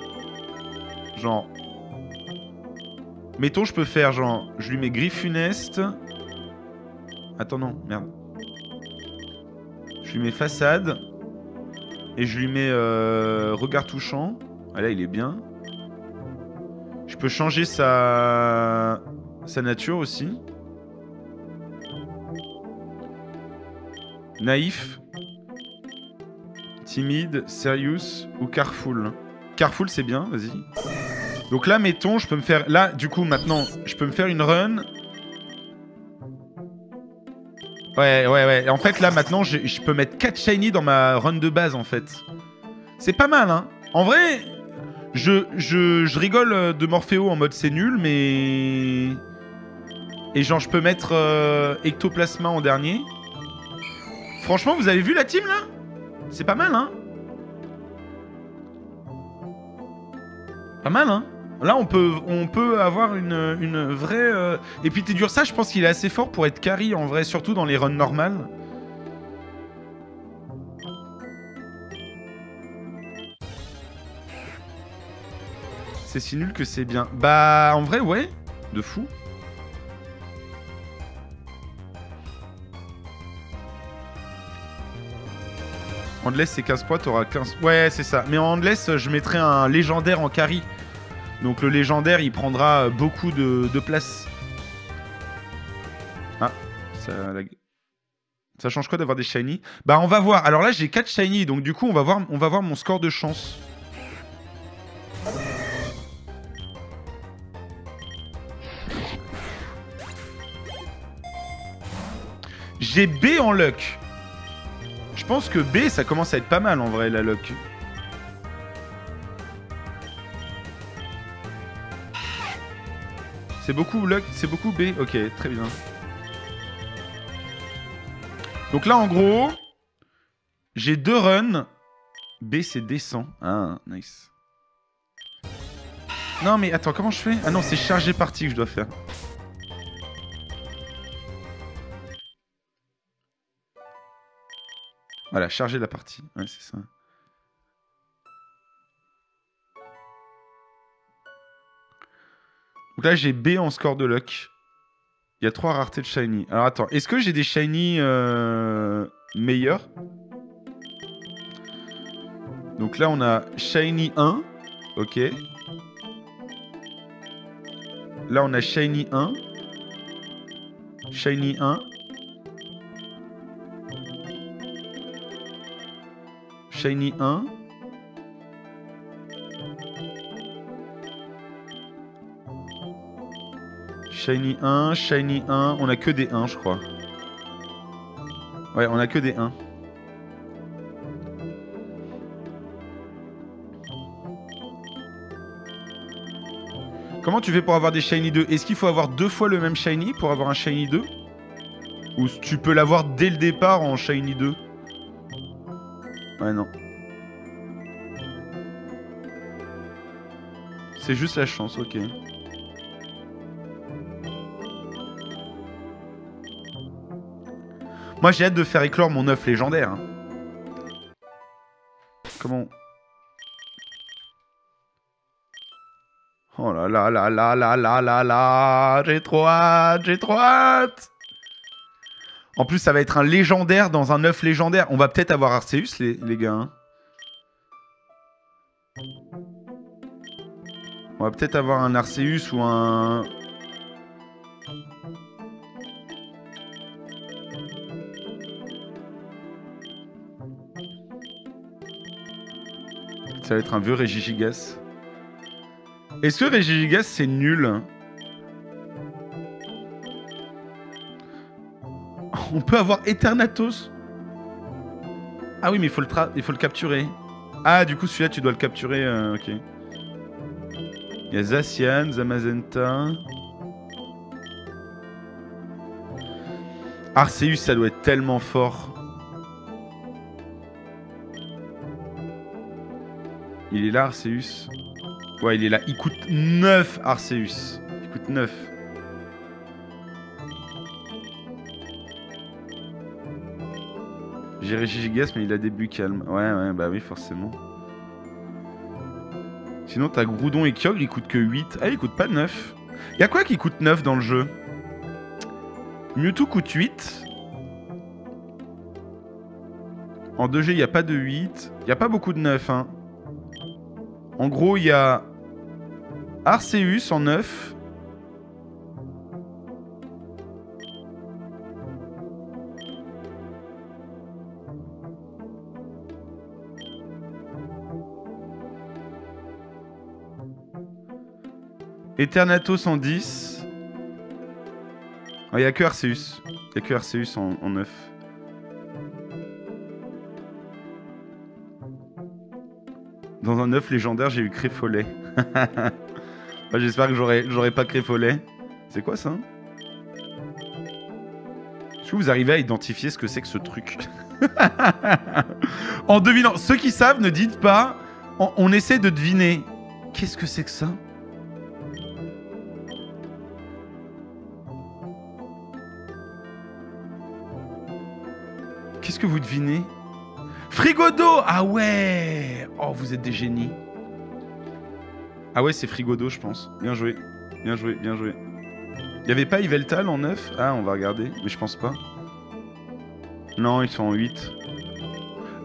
Genre. Mettons, je peux faire genre. Je lui mets Griff Funeste. Attends, non, merde. Je lui mets Façade. Et je lui mets euh, Regard Touchant. Ah là, il est bien. Je peux changer sa. Sa nature aussi. Timide, Serious ou Careful. Careful, c'est bien, vas-y. Donc là, mettons, je peux me faire... Là, du coup, maintenant, je peux me faire une run. Ouais, ouais, ouais. En fait, là, maintenant, je, je peux mettre quatre shiny dans ma run de base, en fait. C'est pas mal, hein. En vrai, je, je, je rigole de Morpheo en mode c'est nul, mais... Et genre, je peux mettre euh, Ectoplasma en dernier. Franchement, vous avez vu la team, là? C'est pas mal, hein. Pas mal, hein. Là, on peut, on peut avoir une, une vraie... Euh... Et puis Teddiursa, je pense qu'il est assez fort pour être carry, en vrai, surtout dans les runs normales. C'est si nul que c'est bien. Bah, en vrai, ouais. De fou. Handless, c'est quinze points, t'auras quinze... Ouais, c'est ça. Mais en Handless, je mettrai un légendaire en carry. Donc le légendaire, il prendra beaucoup de, de place. Ah, ça, ça change quoi d'avoir des shiny? Bah, on va voir. Alors là, j'ai quatre shiny, donc du coup, on va voir, on va voir mon score de chance. J'ai B en luck. Je pense que B, ça commence à être pas mal en vrai, la luck. C'est beaucoup luck, c'est beaucoup B. Ok, très bien. Donc là, en gros, j'ai deux runs. B, c'est descend. Ah, nice. Non, mais attends, comment je fais? Ah non, c'est chargé parti que je dois faire. Voilà, charger la partie. Ouais, c'est ça. Donc là, j'ai B en score de luck. Il y a trois raretés de shiny. Alors attends, est-ce que j'ai des shiny euh, meilleurs? Donc là, on a shiny un. Ok. Là, on a shiny un. Shiny un. Shiny un. Shiny un, Shiny un. On a que des un, je crois. Ouais, on a que des un. Comment tu fais pour avoir des Shiny deux? Est-ce qu'il faut avoir deux fois le même Shiny pour avoir un Shiny deux? Ou tu peux l'avoir dès le départ en Shiny deux? Ouais, non. C'est juste la chance, ok. Moi, j'ai hâte de faire éclore mon œuf légendaire. Comment... Oh là là là là là là là là... J'ai trop hâte, j'ai trop hâte. En plus, ça va être un légendaire dans un œuf légendaire. On va peut-être avoir Arceus, les, les gars. Hein. On va peut-être avoir un Arceus ou un... Ça va être un vieux Régigigas. Est-ce que Régigigas, c'est nul ? On peut avoir Eternatus. Ah oui, mais il faut le, tra il faut le capturer. Ah, du coup, celui-là, tu dois le capturer. Euh, ok. Il y a Zacian, Zamazenta. Arceus, ça doit être tellement fort. Il est là, Arceus. Ouais, il est là. Il coûte neuf, Arceus. Il coûte neuf. J'ai Régigigas, mais il a des buts calmes. Ouais, ouais, bah oui, forcément. Sinon, t'as Groudon et Kyogre, ils coûtent que huit. Ah, ils coûtent pas neuf. Y'a quoi qui coûte neuf dans le jeu? Mewtwo coûte huit. En deux G, y'a pas de huit. Y'a pas beaucoup de neuf, hein. En gros, y'a Arceus en neuf. Eternatus en dix. Il n'y a que Arceus. Il n'y a que Arceus en, en neuf. Dans un œuf légendaire, j'ai eu Créfollet. J'espère que j'aurais pas Créfollet. C'est quoi ça? Est-ce que vous arrivez à identifier ce que c'est que ce truc? En devinant. Ceux qui savent, ne dites pas. On, on essaie de deviner. Qu'est-ce que c'est que ça? Qu'est-ce que vous devinez? Frigodo! Ah ouais! Oh, vous êtes des génies. Ah ouais, c'est Frigodo, je pense. Bien joué. Bien joué, bien joué. Y avait pas Yveltal en neuf? Ah, on va regarder. Mais je pense pas. Non, ils sont en huit.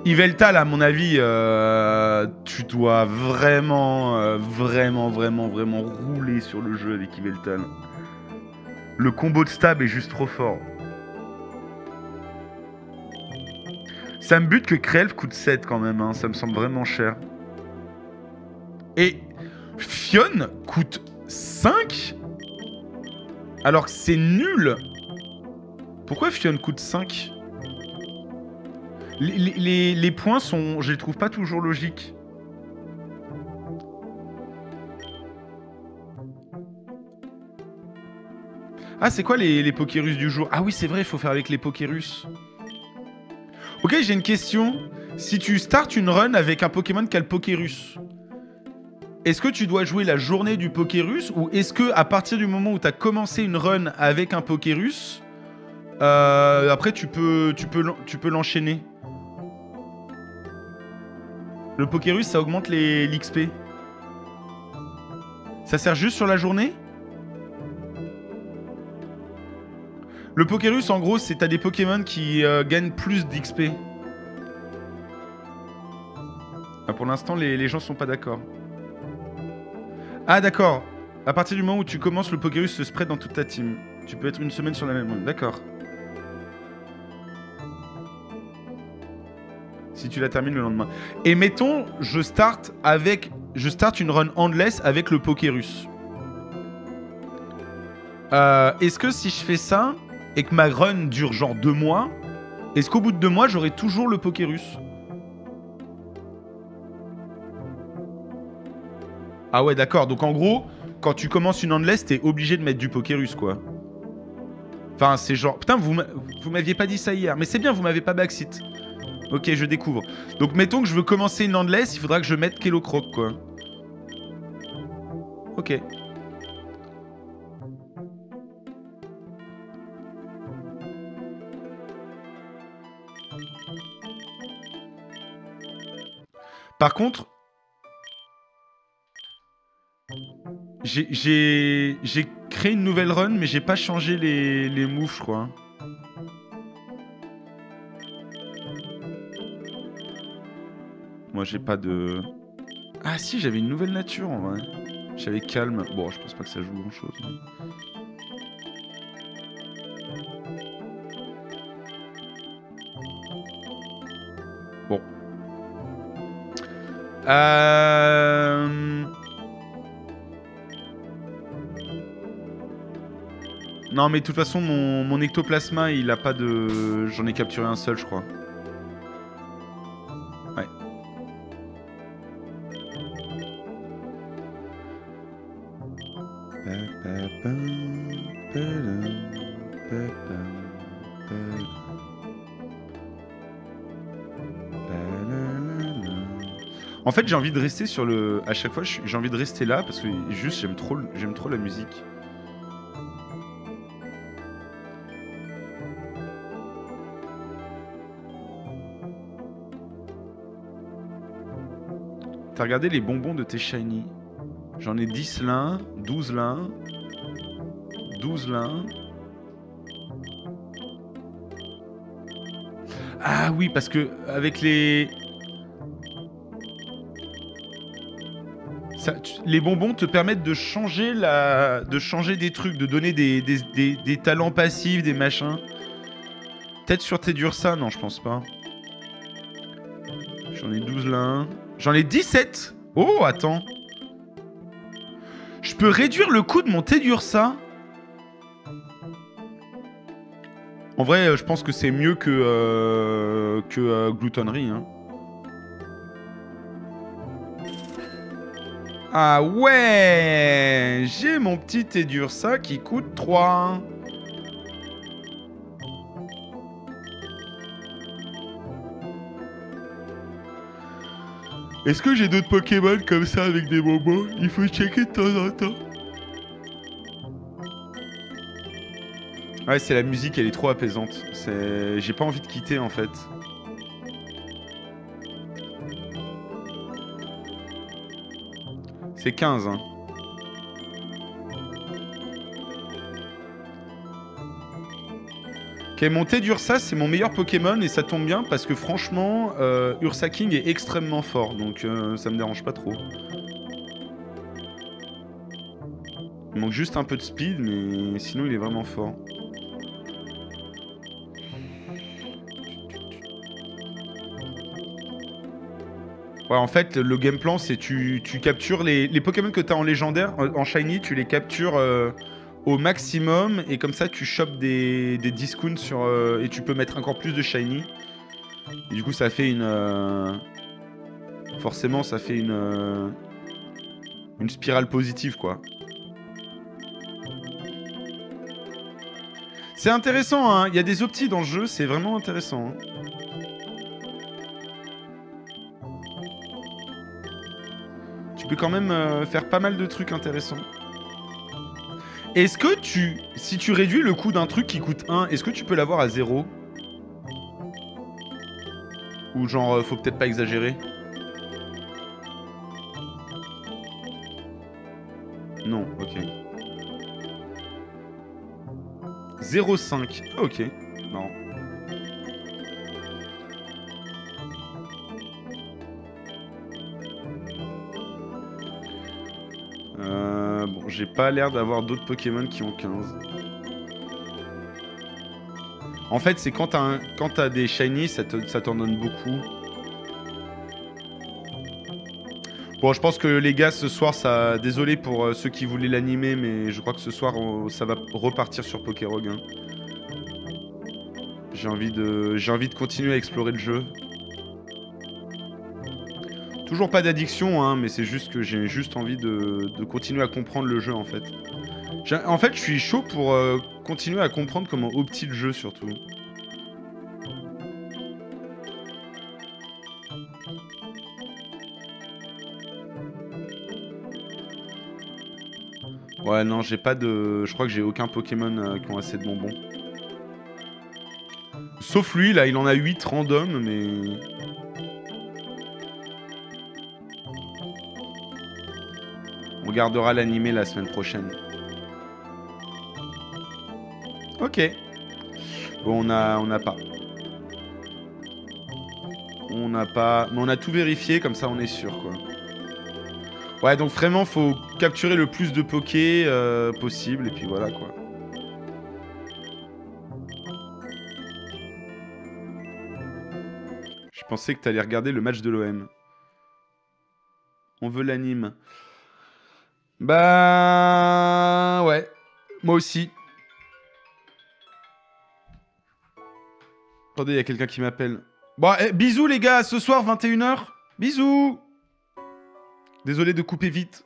Yveltal, à mon avis, euh, tu dois vraiment, euh, vraiment, vraiment, vraiment rouler sur le jeu avec Yveltal. Le combo de stab est juste trop fort. Ça me bute que Krelf coûte sept quand même, hein. Ça me semble vraiment cher. Et Fionn coûte cinq? Alors que c'est nul. Pourquoi Fionn coûte cinq? les, les, les points sont... Je les trouve pas toujours logiques. Ah, c'est quoi les, les Pokérus du jour? Ah oui, c'est vrai, il faut faire avec les Pokérus. Ok, j'ai une question. Si tu starts une run avec un Pokémon qui a le Pokérus, est-ce que tu dois jouer la journée du Pokérus ou est-ce que à partir du moment où tu as commencé une run avec un Pokérus, euh, après tu peux, tu peux, tu peux l'enchaîner? Le Pokérus, ça augmente l'X P. Ça sert juste sur la journée? Le Pokérus, en gros, c'est t'as des Pokémon qui euh, gagnent plus d'X P. Ah, pour l'instant, les, les gens sont pas d'accord. Ah, d'accord. À partir du moment où tu commences, le Pokérus se spread dans toute ta team. Tu peux être une semaine sur la même run. D'accord. Si tu la termines le lendemain. Et mettons, je start avec, je start une run endless avec le Pokérus. Euh, Est-ce que si je fais ça... et que ma run dure genre deux mois, est-ce qu'au bout de deux mois, j'aurai toujours le Pokérus? Ah ouais, d'accord. Donc en gros, quand tu commences une endless, t'es obligé de mettre du Pokérus, quoi. Enfin, c'est genre... Putain, vous m'aviez pas dit ça hier. Mais c'est bien, vous m'avez pas backseat. Ok, je découvre. Donc mettons que je veux commencer une endless, il faudra que je mette Kelo Croc, quoi. Ok. Par contre, j'ai créé une nouvelle run, mais j'ai pas changé les, les moves, je crois. Moi, j'ai pas de... Ah si, j'avais une nouvelle nature, en vrai. J'avais calme. Bon, je pense pas que ça joue grand-chose. Bon. Euh... Non mais de toute façon mon, mon ectoplasma il a pas de... J'en ai capturé un seul je crois. Ouais. En fait, j'ai envie de rester sur le... À chaque fois, j'ai envie de rester là, parce que juste, j'aime trop, j'aime trop la musique. T'as regardé les bonbons de tes shiny? J'en ai dix là, douze là, douze là. Ah oui, parce que avec les... Ça, tu, les bonbons te permettent de changer, la, de changer des trucs, de donner des, des, des, des talents passifs, des machins. Peut-être sur Teddiursa, non, je pense pas. J'en ai douze là. J'en ai dix-sept. Oh, attends. Je Je peux réduire le coût de mon Teddiursa. En vrai, je pense que c'est mieux que, euh, que euh, gloutonnerie. Hein. Ah ouais, j'ai mon petit Teddiursa qui coûte trois. Est-ce que j'ai d'autres Pokémon comme ça avec des bobos? Il faut checker de temps en temps. Ouais, c'est la musique, elle est trop apaisante. J'ai pas envie de quitter, en fait. C'est quinze, hein. Ok, mon Teddiursa, c'est mon meilleur Pokémon, et ça tombe bien, parce que franchement, euh, Ursa King est extrêmement fort, donc euh, ça me dérange pas trop. Il manque juste un peu de speed, mais sinon, il est vraiment fort. Ouais, en fait, le game plan, c'est tu, tu captures les, les Pokémon que tu as en légendaire, en shiny, tu les captures euh, au maximum. Et comme ça, tu chopes des, des discounts sur, euh, et tu peux mettre encore plus de shiny. Et du coup, ça fait une... Euh, forcément, ça fait une... Euh, une spirale positive, quoi. C'est intéressant, hein. Il y a des optis dans le jeu, c'est vraiment intéressant. Hein. Tu peux quand même euh, faire pas mal de trucs intéressants. Est-ce que tu... Si tu réduis le coût d'un truc qui coûte un, est-ce que tu peux l'avoir à zéro? Ou genre, faut peut-être pas exagérer? Non, ok. zéro virgule cinq, ok, marrant. Euh, bon, j'ai pas l'air d'avoir d'autres Pokémon qui ont quinze. En fait, c'est quand t'as des shiny, ça t'en te, donne beaucoup. Bon, je pense que les gars, ce soir, ça... Désolé pour euh, ceux qui voulaient l'animer, mais je crois que ce soir, on... ça va repartir sur PokéRogue. Hein. J'ai envie de... J'ai envie de continuer à explorer le jeu. Toujours pas d'addiction, hein, mais c'est juste que j'ai juste envie de... de continuer à comprendre le jeu, en fait. En fait, je suis chaud pour euh, continuer à comprendre comment opti le jeu, surtout. Ouais, non, j'ai pas de... Je crois que j'ai aucun Pokémon euh, qui ont assez de bonbons. Sauf lui, là, il en a huit random, mais... On gardera l'animé la semaine prochaine. Ok. Bon, on a... On n'a pas. On n'a pas... Mais on a tout vérifié, comme ça, on est sûr, quoi. Ouais, donc vraiment, faut capturer le plus de Poké euh, possible, et puis voilà, quoi. Je pensais que t'allais regarder le match de l'O M. On veut l'anime. Bah... Ouais. Moi aussi. Attendez, il y a quelqu'un qui m'appelle. Bon, eh, bisous les gars, ce soir, vingt et une heures. Bisous. Désolé de couper vite.